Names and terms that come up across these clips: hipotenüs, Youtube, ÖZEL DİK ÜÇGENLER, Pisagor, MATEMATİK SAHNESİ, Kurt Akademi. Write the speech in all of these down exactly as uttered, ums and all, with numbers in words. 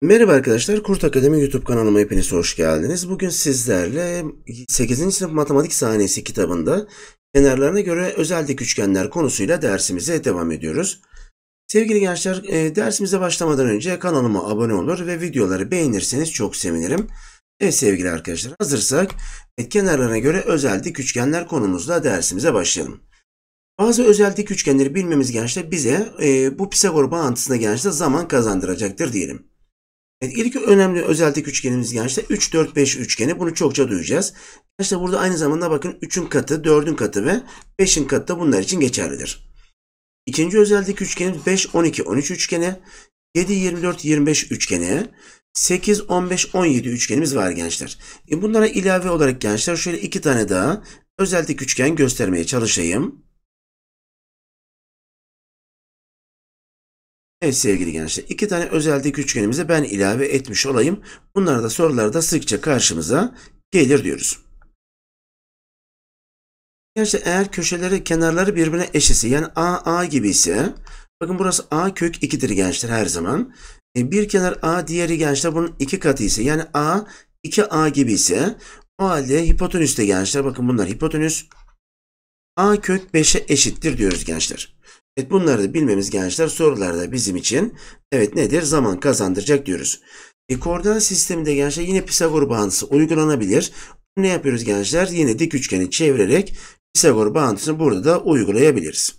Merhaba arkadaşlar, Kurt Akademi YouTube kanalıma hepiniz hoş geldiniz. Bugün sizlerle sekizinci sınıf matematik sahnesi kitabında kenarlarına göre özel dik üçgenler konusuyla dersimize devam ediyoruz. Sevgili gençler, dersimize başlamadan önce kanalıma abone olur ve videoları beğenirseniz çok sevinirim. Evet sevgili arkadaşlar, hazırsak kenarlarına göre özel dik üçgenler konumuzla dersimize başlayalım. Bazı özel dik üçgenleri bilmemiz gençler bize e, bu Pisagor bağıntısına gençler zaman kazandıracaktır diyelim. Evet, ilk önemli özel dik üçgenimiz gençler üç dört beş üçgeni. Bunu çokça duyacağız. Gençler burada aynı zamanda bakın üçün katı, dördün katı ve beşin katı da bunlar için geçerlidir. İkinci özel dik üçgenimiz beş on iki on üç üçgeni, yedi yirmi dört yirmi beş üçgeni, sekiz on beş on yedi üçgenimiz var gençler. E, bunlara ilave olarak gençler şöyle iki tane daha özel dik üçgen göstermeye çalışayım. Evet sevgili gençler, iki tane özel dik üçgenimizi ben ilave etmiş olayım. Bunlar da sorularda sıkça karşımıza gelir diyoruz. Gençler eğer köşeleri kenarları birbirine eşitse yani A A gibi ise bakın burası A kök ikidir gençler her zaman. E, bir kenar A diğeri gençler bunun iki katı ise yani A iki A gibi ise o halde hipotenüs de gençler bakın bunlar hipotenüs A kök beşe eşittir diyoruz gençler. Evet, bunları da bilmemiz gençler sorularda bizim için evet nedir zaman kazandıracak diyoruz. E, koordinat sisteminde gençler yine Pisagor bağıntısı uygulanabilir. Ne yapıyoruz gençler? Yine dik üçgeni çevirerek Pisagor bağıntısını burada da uygulayabiliriz.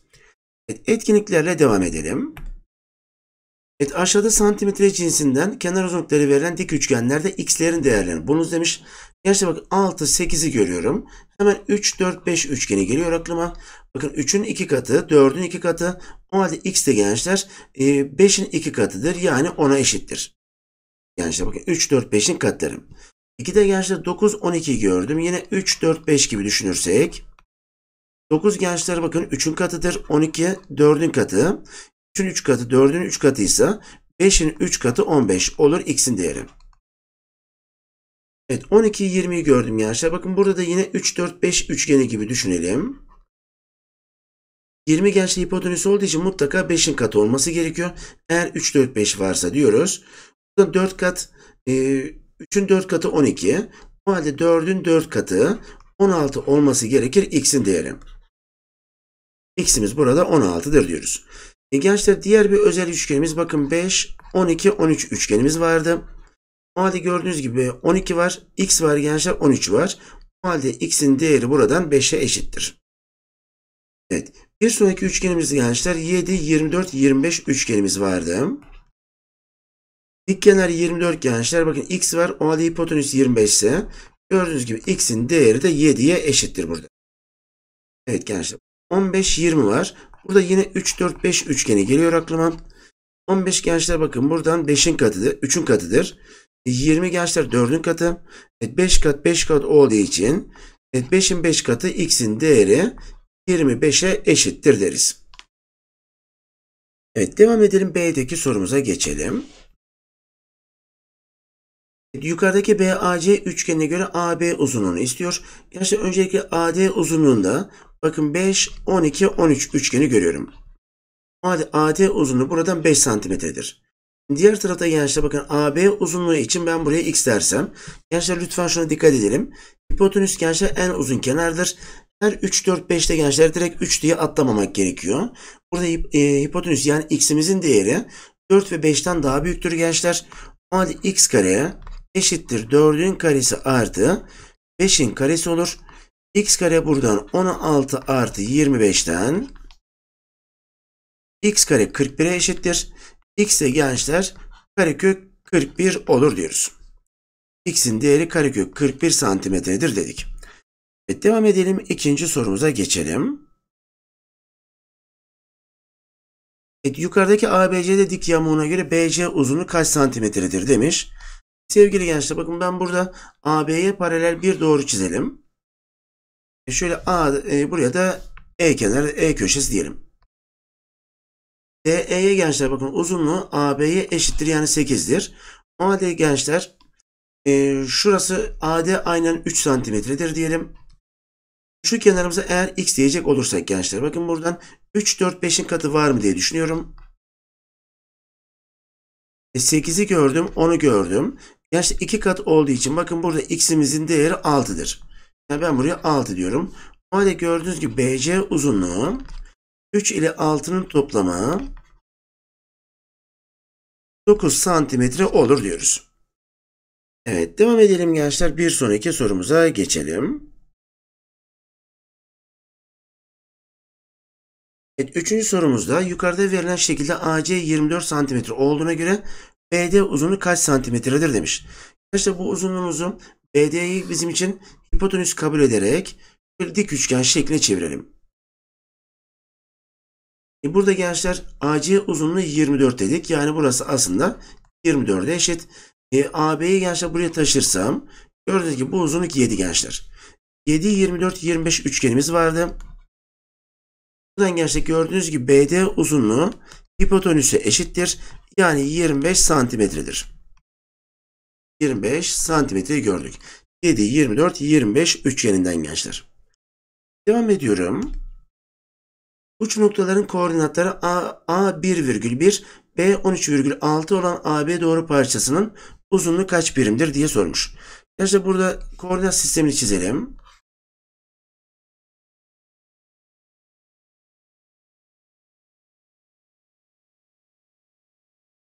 Evet, etkinliklerle devam edelim. Evet, aşağıda santimetre cinsinden kenar uzunlukları verilen dik üçgenlerde x'lerin değerlerini bulunuz demiş. Gençler bakın altı sekizi görüyorum. Hemen üç dört beş üçgeni geliyor aklıma. Bakın üçün iki katı, dördün iki katı. O halde x de gençler beşin iki katıdır. Yani ona eşittir. Gençler bakın üç dört beşin katları. iki de gençler dokuz on iki gördüm. Yine üç dört beş gibi düşünürsek. dokuz gençler bakın üçün katıdır. on iki dördün katı. üçün üç katı, dördün üç katıysa beşin üç katı on beş olur x'in değeri. Evet, on iki yirmiyi gördüm gençler. Bakın burada da yine üç dört beş üçgeni gibi düşünelim. yirmi gençler hipotenüs olduğu için mutlaka beşin katı olması gerekiyor. Eğer üç dört beş varsa diyoruz. Burada dört kat, üçün dört katı on iki. O halde dördün dört katı on altı olması gerekir x'in değeri. X'imiz burada on altıdır diyoruz. E gençler diğer bir özel üçgenimiz bakın beş on iki on üç üçgenimiz vardı. O halde gördüğünüz gibi on iki var, x var gençler on üç var. O halde x'in değeri buradan beşe eşittir. Evet. Bir sonraki üçgenimiz gençler yedi yirmi dört yirmi beş üçgenimiz vardı. Dik kenar yirmi dört gençler bakın x var, o halde hipotenüs yirmi beş ise gördüğünüz gibi x'in değeri de yediye eşittir burada. Evet gençler on beş yirmi var. Burada yine üç dört beş üçgeni geliyor aklıma. on beş gençler bakın buradan beşin katıdır, üçün katıdır. yirmi gençler dördün katı. beş kat beş kat olduğu için beşin beş katı x'in değeri yirmi beşe eşittir deriz. Evet, devam edelim, B'deki sorumuza geçelim. Yukarıdaki B A C üçgenine göre A B uzunluğunu istiyor. Gençler öncelikle A D uzunluğunda bakın beş on iki on üç üçgeni görüyorum. O halde A D uzunluğu buradan beş santimetredir. Diğer tarafta gençler bakın A B uzunluğu için ben buraya x dersem. Gençler lütfen şuna dikkat edelim. Hipotenüs gençler en uzun kenardır. Her üç dört beşte gençler direkt üç diye atlamamak gerekiyor. Burada hipotenüs yani x'imizin değeri dört ve beşten daha büyüktür gençler. O halde x kare eşittir dördün karesi artı beşin karesi olur. X kare buradan on altı artı yirmi beşten x kare kırk bire eşittir. X de gençler karekök kırk bir olur diyoruz. X'in değeri karekök kırk bir santimetredir dedik. Evet, devam edelim, ikinci sorumuza geçelim. Evet, yukarıdaki A B C'de dik yamuğuna göre B C uzunluğu kaç santimetredir demiş. Sevgili gençler bakın ben burada A B'ye paralel bir doğru çizelim. Şöyle A, e, buraya da E kenarı, E köşesi diyelim. D E'ye gençler bakın uzunluğu A B'ye eşittir yani sekizdir. O halde gençler e, şurası A D aynen üç santimetredir diyelim. Şu kenarımıza eğer x diyecek olursak gençler, bakın buradan üç, dört, beşin katı var mı diye düşünüyorum. sekizi gördüm, onu gördüm. Gençler iki kat olduğu için bakın burada x'imizin değeri altıdır. Yani ben buraya altı diyorum. O halde gördüğünüz gibi B C uzunluğu üç ile altının toplamı dokuz santimetre olur diyoruz. Evet, devam edelim gençler. Bir sonraki sorumuza geçelim. Evet, üçüncü sorumuzda yukarıda verilen şekilde A C yirmi dört santimetre olduğuna göre B D uzunluğu kaç santimetredir demiş. Arkadaşlar bu uzunluğumuzu B D'yi bizim için hipotenüs kabul ederek bir dik üçgen şekline çevirelim. E burada gençler A C uzunluğu yirmi dört dedik. Yani burası aslında yirmi dört'e eşit. E, A B'yi gençler buraya taşırsam gördüğünüz gibi bu uzunluk yedi gençler. yedi, yirmi dört, yirmi beş üçgenimiz vardı. Buradan gençler gördüğünüz gibi B D uzunluğu hipotenüse eşittir. Yani yirmi beş santimetredir. yirmi beş santimetreyi gördük. yedi, yirmi dört, yirmi beş üçgeninden gençler. Devam ediyorum. Uç noktaların koordinatları A, A bir virgül bir, B on üç virgül altı olan A B doğru parçasının uzunluğu kaç birimdir diye sormuş. Gençler burada koordinat sistemini çizelim.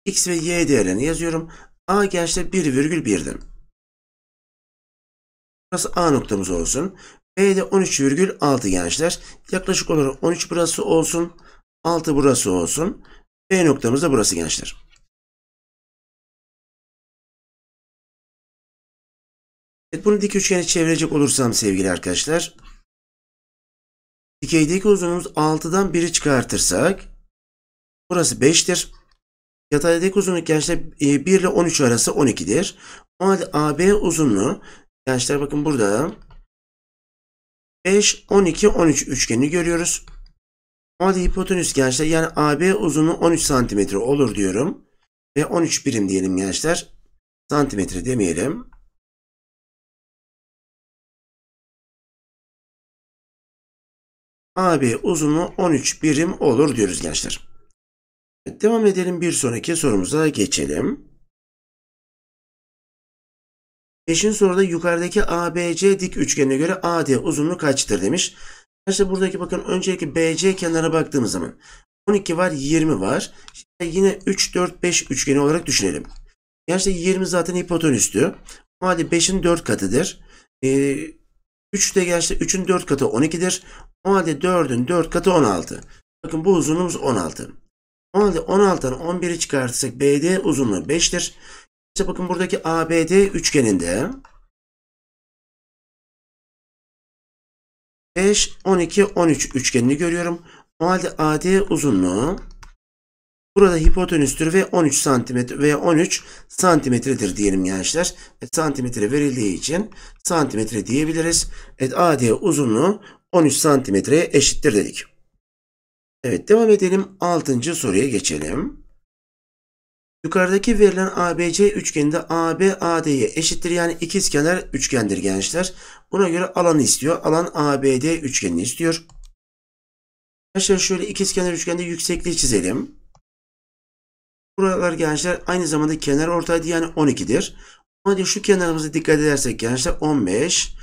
X ve Y değerlerini yazıyorum. A gençler bir virgül bir'dir. Burası A noktamız olsun. B'de on üç virgül altı gençler. Yaklaşık olarak on üç burası olsun. altı burası olsun. B noktamız da burası gençler. Evet, bunu dik üçgene çevirecek olursam sevgili arkadaşlar. Dikeydeki uzunluğumuz altıdan biri çıkartırsak burası beş'tir. Yataydaki uzunluk gençler bir ile on üç arası on iki'dir. O halde A B uzunluğu gençler bakın burada beş, on iki, on üç üçgenini görüyoruz. O halde hipotenüs gençler yani A B uzunluğu on üç santimetre olur diyorum. Ve on üç birim diyelim gençler. Santimetre demeyelim. A B uzunluğu on üç birim olur diyoruz gençler. Devam edelim, bir sonraki sorumuza geçelim. beşinci soruda yukarıdaki A B C dik üçgenine göre A D uzunluğu kaçtır demiş. İşte buradaki bakın öncelikle B C kenarına baktığımız zaman on iki var, yirmi var. Şimdi yine üç, dört, beş üçgeni olarak düşünelim. Gerçi yirmi zaten hipotenüstü. O halde beş'in dört katıdır. Ee, üç de gerçi üçün dört katı on iki'dir. O halde dört'ün dört katı on altı. Bakın bu uzunluğumuz on altı. O halde on altı'dan on bir'i çıkartırsak B D uzunluğu beş'tir. İşte bakın buradaki A B D üçgeninde beş, on iki, on üç üçgenini görüyorum. O halde A D uzunluğu burada hipotenüstür ve on üç santimetre veya on üç santimetredir diyelim gençler. Evet, santimetre verildiği için santimetre diyebiliriz. Evet, A D uzunluğu on üç santimetreye eşittir dedik. Evet, devam edelim. altıncı soruya geçelim. Yukarıdaki verilen A B C üçgeninde A B A D'ye eşittir. Yani ikizkenar üçgendir gençler. Buna göre alanı istiyor. Alan A B D üçgenini istiyor. Gençler şöyle ikizkenar üçgende yüksekliği çizelim. Buralar gençler aynı zamanda kenar ortaydı yani on iki'dir. Hadi şu kenarımıza dikkat edersek gençler on beş.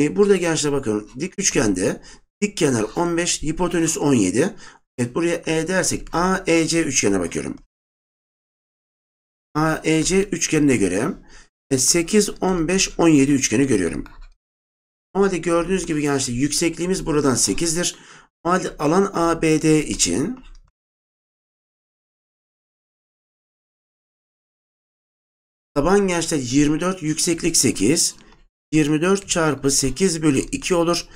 E burada gençler bakın dik üçgende dik kenar on beş, hipotenüs on yedi. Evet, buraya E dersek A E C üçgenine bakıyorum. A E C üçgenine göre sekiz, on beş, on yedi üçgeni görüyorum. O halde gördüğünüz gibi gençler yüksekliğimiz buradan sekiz'dir. O halde alan A B D için taban gençler yirmi dört, yükseklik sekiz. yirmi dört çarpı sekiz bölü iki olur.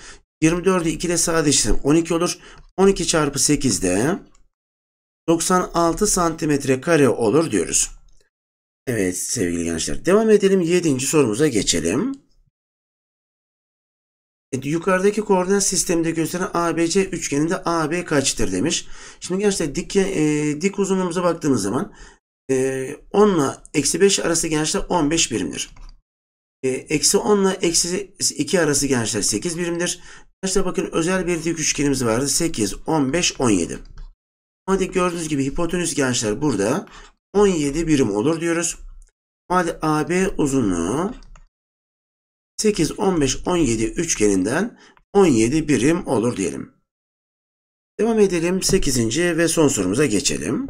yirmi dört'ü iki'de sadeleştirirsem on iki olur. on iki çarpı sekiz'de doksan altı santimetre kare olur diyoruz. Evet sevgili gençler, devam edelim. yedinci sorumuza geçelim. Evet, yukarıdaki koordinat sisteminde gösteren A B C üçgeninde A B kaçtır demiş. Şimdi gençler dik, e, dik uzunluğumuza baktığımız zaman e, on ile eksi beş arası gençler on beş birimdir. Eksi on ile eksi iki arası gençler sekiz birimdir. Arkadaşlar bakın özel bir dik üçgenimiz vardı. sekiz, on beş, on yedi. O halde gördüğünüz gibi hipotenüs gençler burada on yedi birim olur diyoruz. O halde A B uzunluğu sekiz, on beş, on yedi üçgeninden on yedi birim olur diyelim. Devam edelim. sekizinci ve son sorumuza geçelim.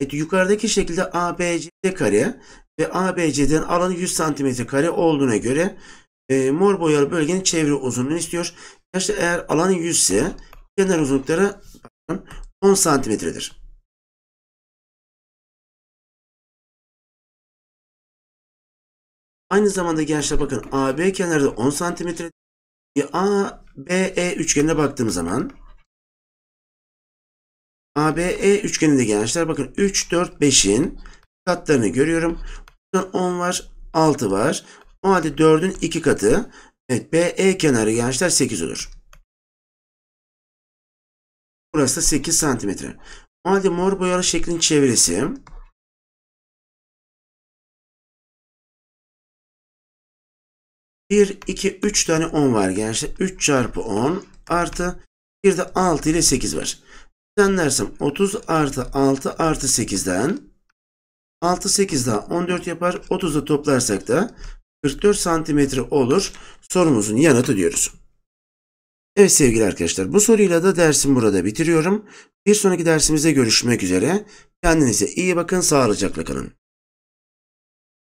Evet, yukarıdaki şekilde A B C kare ve A B C'den alanı yüz santimetre kare olduğuna göre e, mor boyalı bölgenin çevre uzunluğunu istiyor. İşte eğer alanı yüz ise kenar uzunlukları on santimetredir. Aynı zamanda gençler bakın A B kenarı da on santimetredir. E, A B E üçgenine baktığım zaman A B E üçgeninde gençler bakın üç, dört, beşin katlarını görüyorum. Buradan on var, altı var. O halde dördün iki katı. Evet, B E kenarı gençler sekiz olur. Burası da sekiz santimetre. O halde mor boyalı şeklin çevresi bir, iki, üç tane on var gençler. üç çarpı on artı bir de altı ile sekiz var. Dersem otuz artı altı artı sekizden altı sekiz daha on dört yapar. otuzda toplarsak da kırk dört santimetre olur. Sorumuzun yanıtı diyoruz. Evet sevgili arkadaşlar, bu soruyla da dersim burada bitiriyorum. Bir sonraki dersimizde görüşmek üzere. Kendinize iyi bakın. Sağlıcakla kalın.